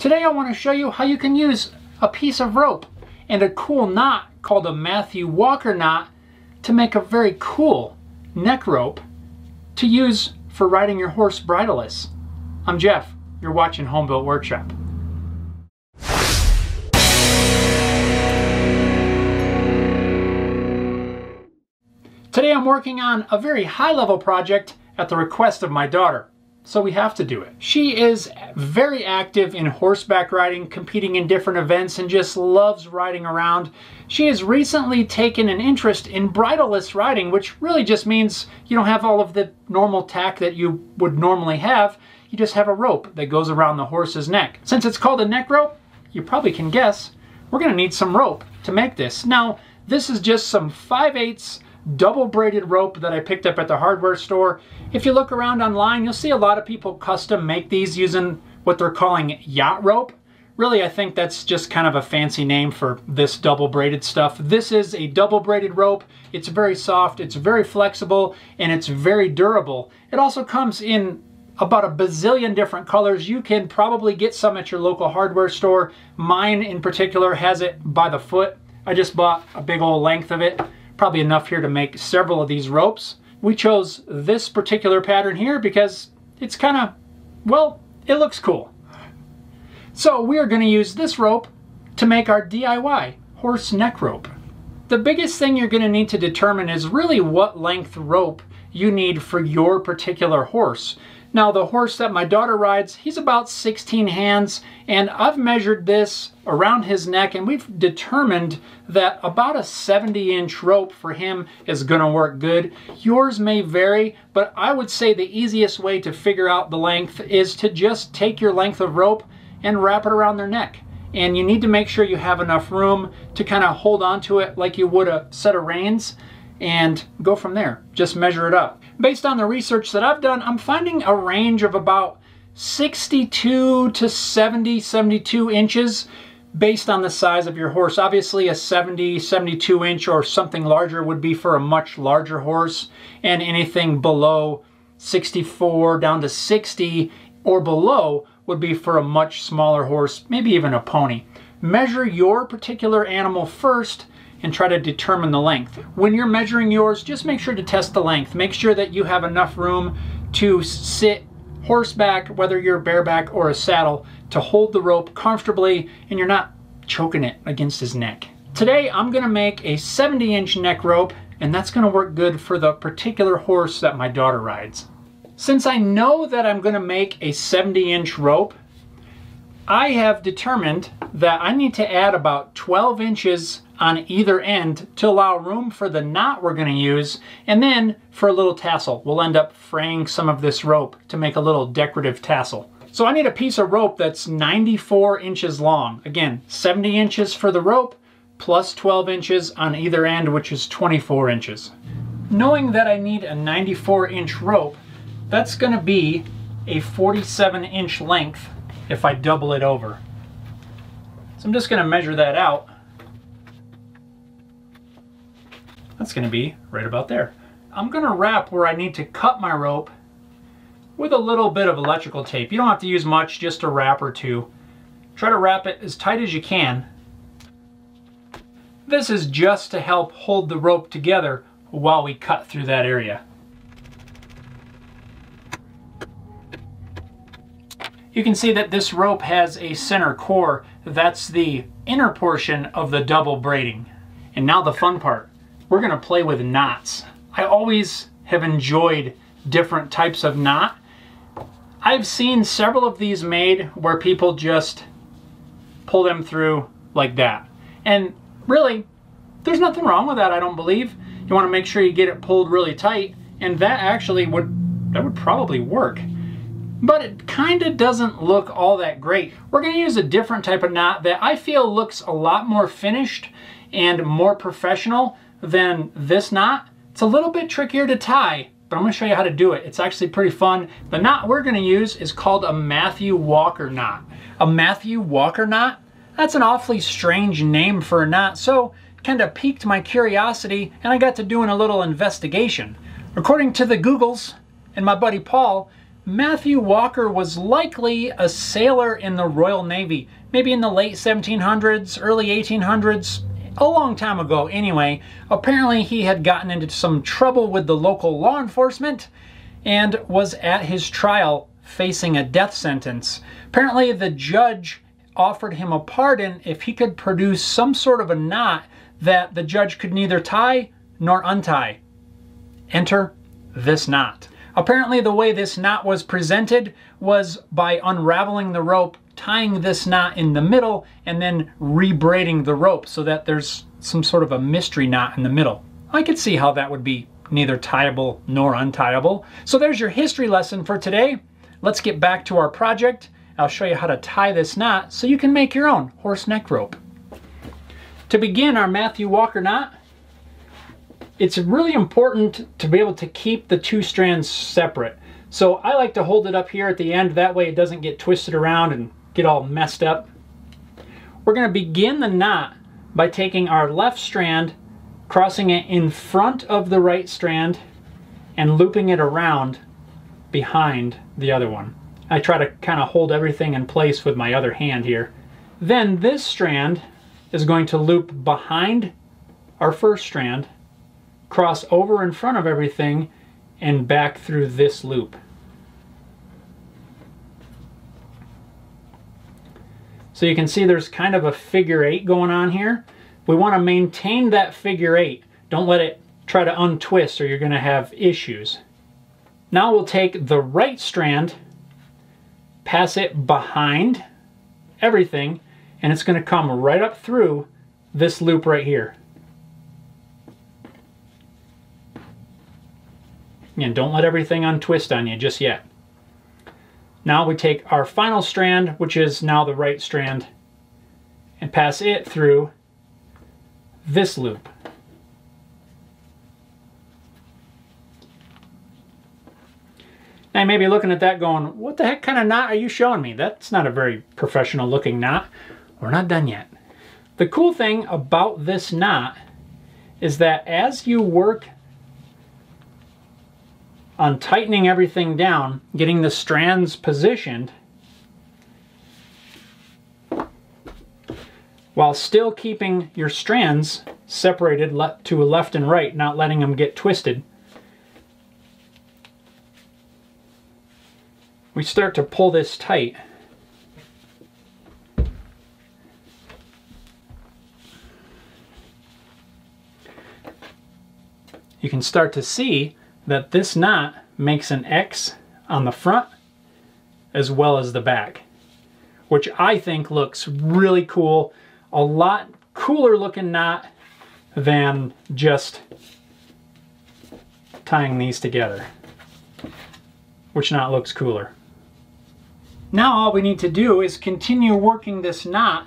Today I want to show you how you can use a piece of rope and a cool knot called a Matthew Walker knot to make a very cool neck rope to use for riding your horse bridleless. I'm Jeff, you're watching Home Built Workshop. Today I'm working on a very high level project at the request of my daughter, so we have to do it. She is very active in horseback riding, competing in different events, and just loves riding around. She has recently taken an interest in bridleless riding, which really just means you don't have all of the normal tack that you would normally have. You just have a rope that goes around the horse's neck. Since it's called a neck rope, you probably can guess, we're gonna need some rope to make this. Now, this is just some 5/8 double braided rope that I picked up at the hardware store. If you look around online, you'll see a lot of people custom make these using what they're calling yacht rope. Really, I think that's just kind of a fancy name for this double braided stuff. This is a double braided rope. It's very soft, it's very flexible, and it's very durable. It also comes in about a bazillion different colors. You can probably get some at your local hardware store. Mine in particular has it by the foot. I just bought a big old length of it. Probably enough here to make several of these ropes. We chose this particular pattern here because it's kind of, well, it looks cool. So we are going to use this rope to make our DIY horse neck rope. The biggest thing you're going to need to determine is really what length rope you need for your particular horse. Now the horse that my daughter rides, he's about 16 hands, and I've measured this around his neck, and we've determined that about a 70-inch rope for him is going to work good. Yours may vary, but I would say the easiest way to figure out the length is to just take your length of rope and wrap it around their neck. And you need to make sure you have enough room to kind of hold onto it like you would a set of reins and go from there. Just measure it up. Based on the research that I've done, I'm finding a range of about 62 to 72 inches based on the size of your horse. Obviously a 72 inch or something larger would be for a much larger horse, and anything below 64 down to 60 or below would be for a much smaller horse, maybe even a pony. Measure your particular animal first and try to determine the length. When you're measuring yours, just make sure to test the length. Make sure that you have enough room to sit horseback, whether you're bareback or a saddle, to hold the rope comfortably and you're not choking it against his neck. Today, I'm gonna make a 70-inch neck rope, and that's gonna work good for the particular horse that my daughter rides. Since I know that I'm gonna make a 70-inch rope, I have determined that I need to add about 12 inches on either end to allow room for the knot we're gonna use, and then for a little tassel. We'll end up fraying some of this rope to make a little decorative tassel. So I need a piece of rope that's 94 inches long. Again, 70 inches for the rope, plus 12 inches on either end, which is 24 inches. Knowing that I need a 94-inch rope, that's gonna be a 47-inch length if I double it over. So I'm just gonna measure that out. That's gonna be right about there. I'm gonna wrap where I need to cut my rope with a little bit of electrical tape. You don't have to use much, just a wrap or two. Try to wrap it as tight as you can. This is just to help hold the rope together while we cut through that area. You can see that this rope has a center core. That's the inner portion of the double braiding. And now the fun part. We're gonna play with knots. I always have enjoyed different types of knot. I've seen several of these made where people just pull them through like that. And really, there's nothing wrong with that, I don't believe. You wanna make sure you get it pulled really tight, and that actually would probably work. But it kinda doesn't look all that great. We're gonna use a different type of knot that I feel looks a lot more finished and more professional than this knot. It's a little bit trickier to tie, but I'm gonna show you how to do it. It's actually pretty fun. The knot we're gonna use is called a Matthew Walker knot. A Matthew Walker knot? That's an awfully strange name for a knot, so it kinda piqued my curiosity and I got to doing a little investigation. According to the Googles and my buddy Paul, Matthew Walker was likely a sailor in the Royal Navy, maybe in the late 1700s, early 1800s, a long time ago anyway. Apparently he had gotten into some trouble with the local law enforcement and was at his trial facing a death sentence. Apparently the judge offered him a pardon if he could produce some sort of a knot that the judge could neither tie nor untie. Enter this knot. Apparently the way this knot was presented was by unraveling the rope, tying this knot in the middle, and then rebraiding the rope so that there's some sort of a mystery knot in the middle. I could see how that would be neither tieable nor untieable. So there's your history lesson for today. Let's get back to our project. I'll show you how to tie this knot so you can make your own horse neck rope. To begin our Matthew Walker knot, it's really important to be able to keep the two strands separate. So I like to hold it up here at the end, that way it doesn't get twisted around and get all messed up. We're going to begin the knot by taking our left strand, crossing it in front of the right strand, and looping it around behind the other one. I try to kind of hold everything in place with my other hand here. Then this strand is going to loop behind our first strand, cross over in front of everything, and back through this loop. So you can see there's kind of a figure eight going on here. We want to maintain that figure eight. Don't let it try to untwist or you're going to have issues. Now we'll take the right strand, pass it behind everything, and it's going to come right up through this loop right here. Again, don't let everything untwist on you just yet. Now we take our final strand, which is now the right strand, and pass it through this loop. Now you may be looking at that going, what the heck kind of knot are you showing me? That's not a very professional looking knot. We're not done yet. The cool thing about this knot is that as you work on tightening everything down, getting the strands positioned, while still keeping your strands separated to left and right, not letting them get twisted, we start to pull this tight. You can start to see that this knot makes an X on the front as well as the back, which I think looks really cool. A lot cooler looking knot than just tying these together. Which knot looks cooler? Now all we need to do is continue working this knot,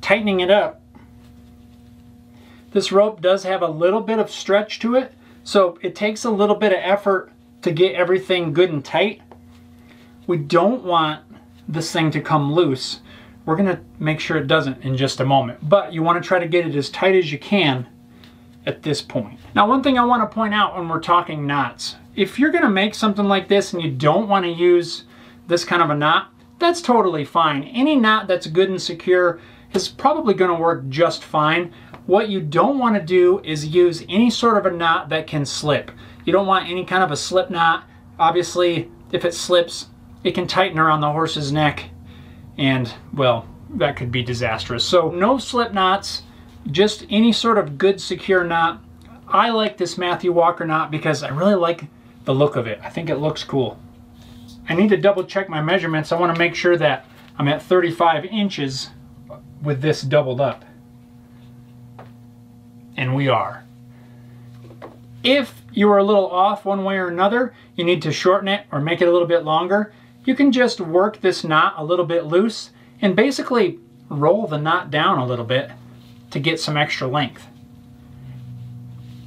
tightening it up. This rope does have a little bit of stretch to it, so it takes a little bit of effort to get everything good and tight. We don't want this thing to come loose. We're going to make sure it doesn't in just a moment, but you want to try to get it as tight as you can at this point. Now, one thing I want to point out when we're talking knots, if you're going to make something like this and you don't want to use this kind of a knot, that's totally fine. Any knot that's good and secure is probably going to work just fine. What you don't want to do is use any sort of a knot that can slip. You don't want any kind of a slip knot. Obviously, if it slips, it can tighten around the horse's neck and, well, that could be disastrous. So no slip knots, just any sort of good secure knot. I like this Matthew Walker knot because I really like the look of it. I think it looks cool. I need to double check my measurements. I want to make sure that I'm at 35 inches with this doubled up. And we are. If you are a little off one way or another, you need to shorten it or make it a little bit longer, you can just work this knot a little bit loose and basically roll the knot down a little bit to get some extra length.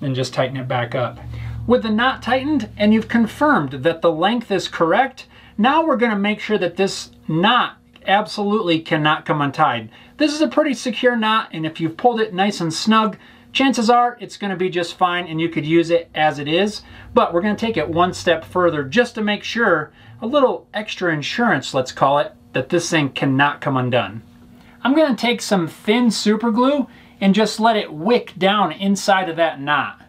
Then just tighten it back up. With the knot tightened and you've confirmed that the length is correct, now we're going to make sure that this knot absolutely cannot come untied. This is a pretty secure knot, and if you've pulled it nice and snug, chances are it's going to be just fine and you could use it as it is, but we're going to take it one step further just to make sure a little extra insurance, let's call it, that this thing cannot come undone. I'm gonna take some thin super glue and just let it wick down inside of that knot.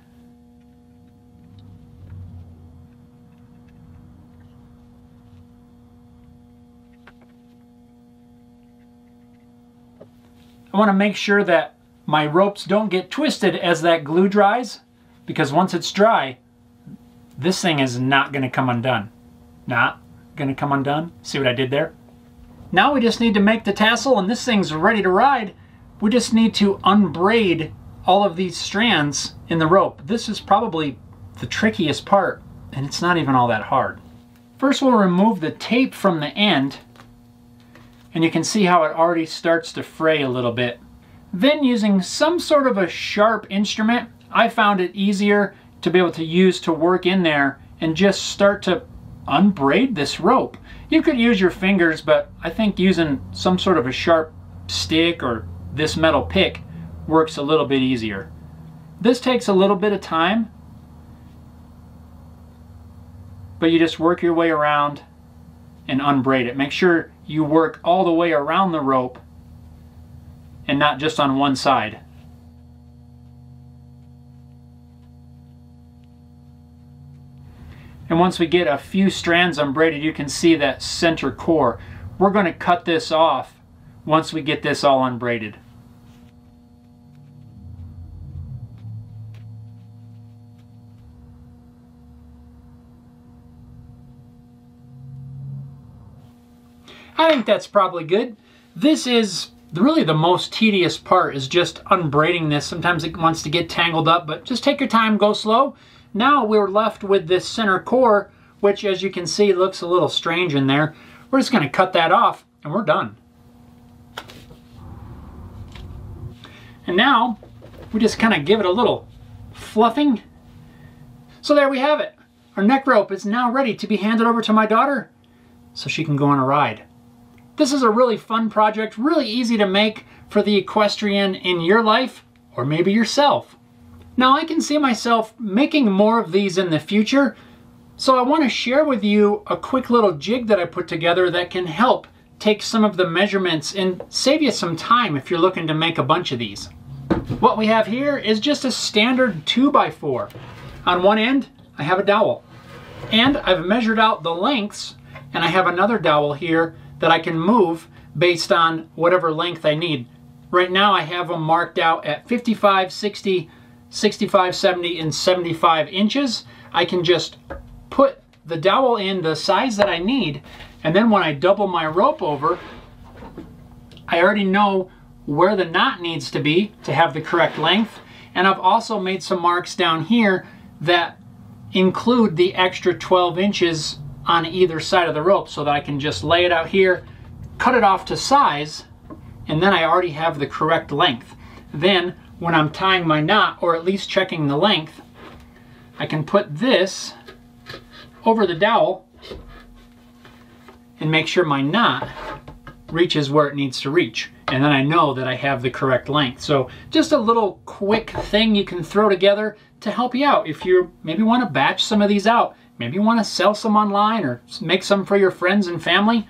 I want to make sure that my ropes don't get twisted as that glue dries, because once it's dry, this thing is not going to come undone. Not going to come undone. See what I did there? Now we just need to make the tassel, and this thing's ready to ride. We just need to unbraid all of these strands in the rope. This is probably the trickiest part, and it's not even all that hard. First, we'll remove the tape from the end, and you can see how it already starts to fray a little bit. Then, using some sort of a sharp instrument, I found it easier to be able to use to work in there and just start to unbraid this rope. You could use your fingers, but I think using some sort of a sharp stick or this metal pick works a little bit easier. This takes a little bit of time, but you just work your way around and unbraid it. Make sure you work all the way around the rope and not just on one side. And once we get a few strands unbraided, you can see that center core. We're going to cut this off once we get this all unbraided. I think that's probably good. This is really the most tedious part, is just unbraiding this. Sometimes it wants to get tangled up, but just take your time, go slow. Now we're left with this center core, which, as you can see, looks a little strange in there. We're just going to cut that off and we're done. And now we just kind of give it a little fluffing. So there we have it. Our neck rope is now ready to be handed over to my daughter so she can go on a ride. This is a really fun project, really easy to make for the equestrian in your life, or maybe yourself. Now I can see myself making more of these in the future, so I want to share with you a quick little jig that I put together that can help take some of the measurements and save you some time if you're looking to make a bunch of these. What we have here is just a standard 2x4. On one end, I have a dowel, and I've measured out the lengths, and I have another dowel here that I can move based on whatever length I need. Right now I have them marked out at 55, 60, 65, 70, and 75 inches. I can just put the dowel in the size that I need, and then when I double my rope over, I already know where the knot needs to be to have the correct length, and I've also made some marks down here that include the extra 12 inches on either side of the rope, so that I can just lay it out here, cut it off to size, and then I already have the correct length. Then when I'm tying my knot, or at least checking the length, I can put this over the dowel and make sure my knot reaches where it needs to reach, and then I know that I have the correct length. So just a little quick thing you can throw together to help you out if you maybe want to batch some of these out. Maybe you want to sell some online or make some for your friends and family.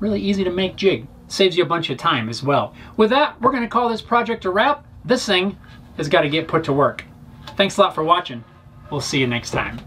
Really easy to make jig. Saves you a bunch of time as well. With that, we're going to call this project a wrap. This thing has got to get put to work. Thanks a lot for watching. We'll see you next time.